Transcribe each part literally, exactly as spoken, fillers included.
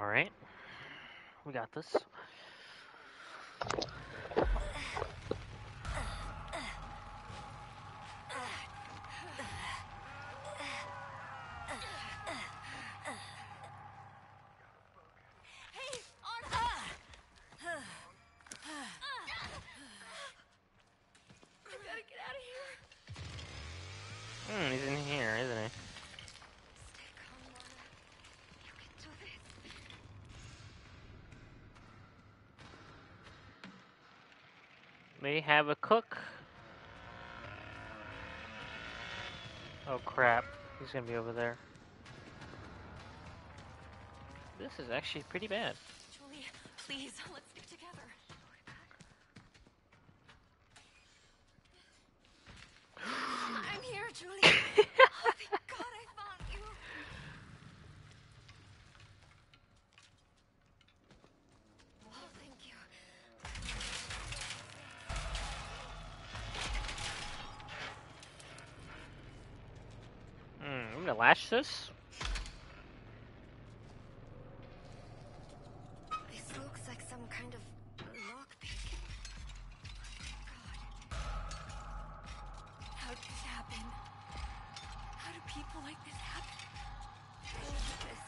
Alright. We got this. They have a cook. Oh crap, he's gonna be over there. This is actually pretty bad. Julie, please, let's stick together. I'm here, Julie. Oh, thank God I found you. Oh, thank you. Hmm, I'm gonna lash this. This looks like some kind of lockpick. God. How did this happen? How do people like this happen? What is this?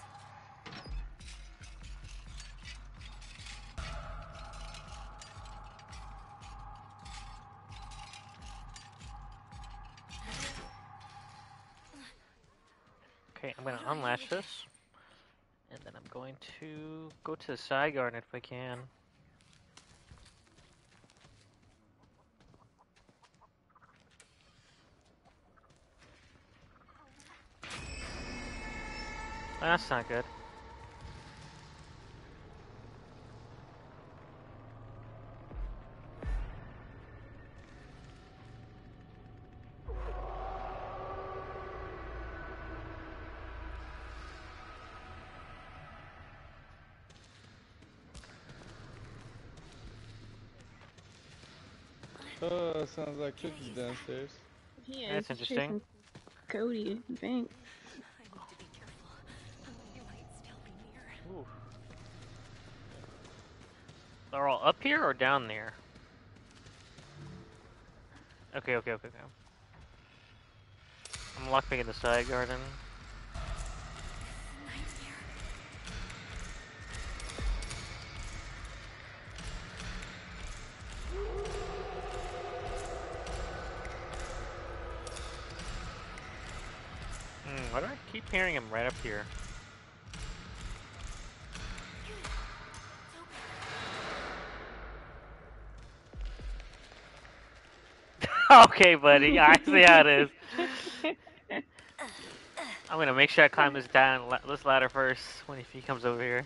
Okay, I'm gonna unlatch this, and then I'm going to go to the side garden if I can. That's not good. Oh, sounds like Cookie's downstairs. Yeah, that's interesting. Cody, I think. Ooh. They're all up here or down there? Okay, okay, okay, okay. I'm lockpicking the side garden. Why do I keep hearing him right up here? Okay, buddy, I see how it is. I'm gonna make sure I climb this down la this ladder first when if he comes over here.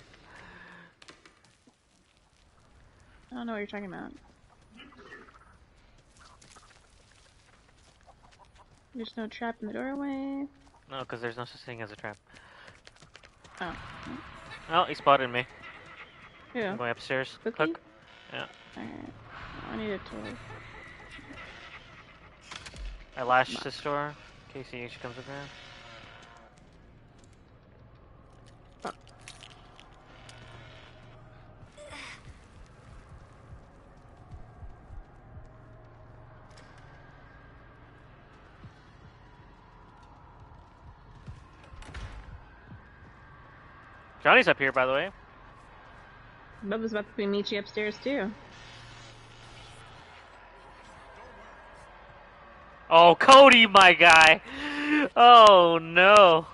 I don't know what you're talking about. There's no trap in the doorway. No, because there's no such thing as a trap. Oh. Oh, he spotted me. Yeah. I'm going upstairs. Cookie? Cook. Yeah. Alright. I need a toy. I lashed this door in case he comes up here. Fuck. Johnny's up here, by the way. Bubba's about to meet you upstairs, too. Oh, Cody, my guy! Oh, no.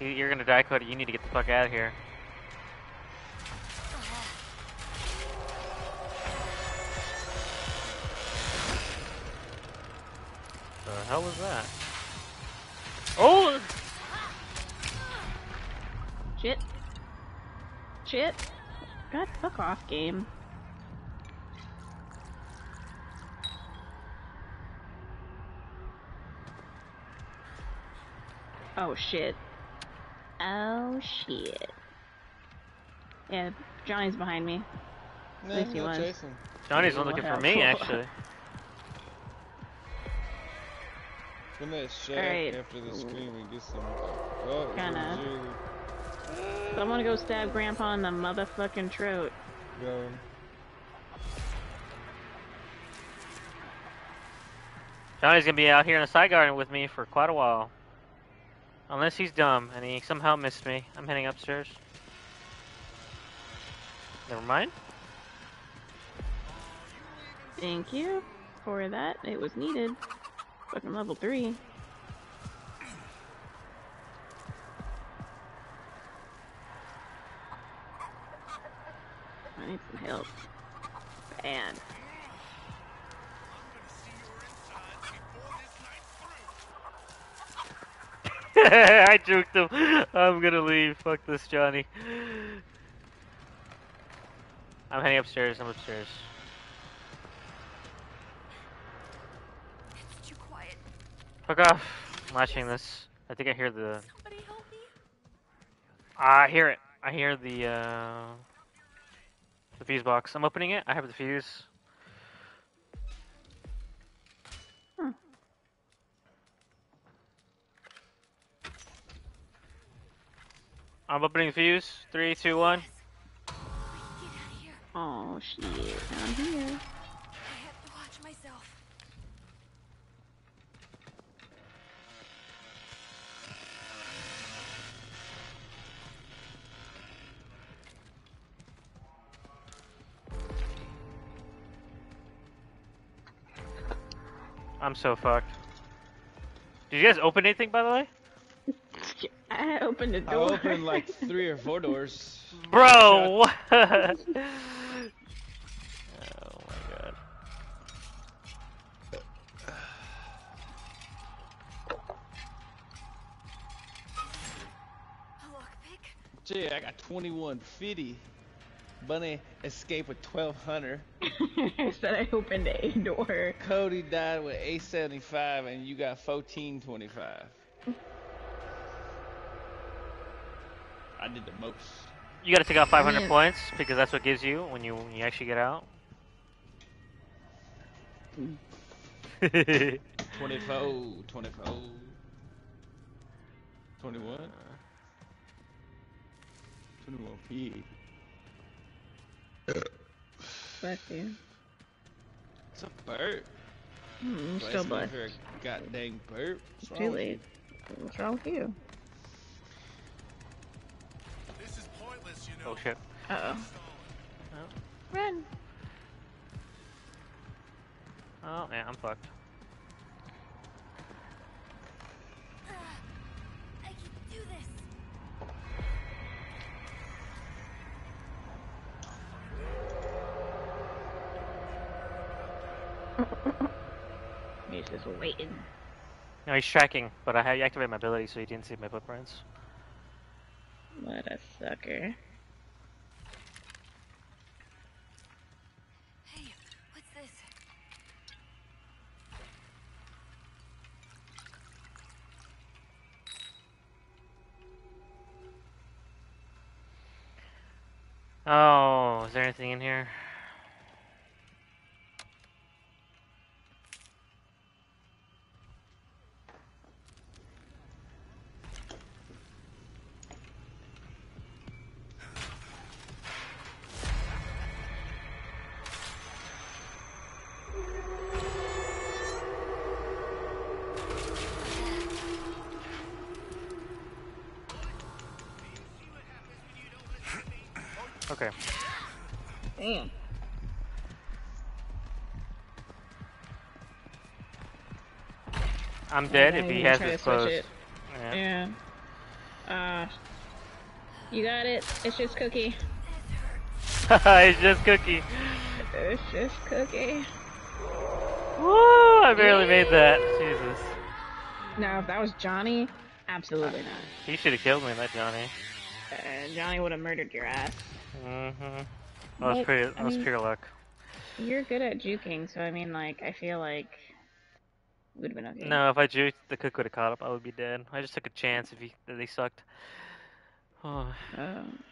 You're gonna die, Cody. You need to get the fuck out of here. The hell was that? Oh! Shit. Shit. God, fuck off, game. Oh shit. Oh shit. Yeah, Johnny's behind me. No, at least he was. Jason. Johnny's not looking for me, actually. From that shack right. after the screaming, get some. Oh, gonna. Someone go stab Grandpa in the motherfucking throat. Go. Johnny's gonna be out here in the side garden with me for quite a while. Unless he's dumb and he somehow missed me. I'm heading upstairs. Never mind. Thank you for that. It was needed. Fucking level three. I need some help. Bad. I juked him. I'm gonna leave. Fuck this, Johnny. I'm heading upstairs. I'm upstairs. It's too quiet. Fuck off. I'm watching this. I think I hear the. Somebody help me. I hear it. I hear the uh, the fuse box. I'm opening it. I have the fuse. I'm opening the fuse. Three, two, one. Oh shit! Down here. I have to watch myself. I'm so fucked. Did you guys open anything, by the way? I opened a door. I opened like three or four doors. Bro, what? Oh my god. Gee, I got twenty-one fifty. Bunny escaped with twelve hundred. I said I opened a door. Cody died with eight seventy-five and you got fourteen twenty-five. I did the most. You gotta take out five hundred yeah. points because that's what gives you when you when you actually get out. twenty-four, twenty-four, twenty-one, twenty-one P. Bless you. It's a burp. Mm, still blessed. A goddamn burp. It's too late. What's wrong with you? Oh shit. Uh oh. Oh. Run! Oh man, I'm fucked. Uh, I can do this! He's just waiting. No, he's tracking, but I had activated my ability so he didn't see my footprints. What a sucker. Oh, is there anything in here? Okay. Damn. I'm dead okay, if he has his clothes. Yeah. yeah. Uh, you got it. It's just Cookie. It's just Cookie. It's just Cookie. Woo! I barely Yay. made that. Jesus. No, if that was Johnny, absolutely uh, not. He should have killed me, that Johnny. Uh, Johnny would have murdered your ass. Mm-hmm. That was, like, pretty, that was I mean, pure luck. You're good at juking, so I mean, like, I feel like it would have been okay. No, if I juked, the cook would have caught up. I would be dead. I just took a chance if he, they sucked. Oh. Um.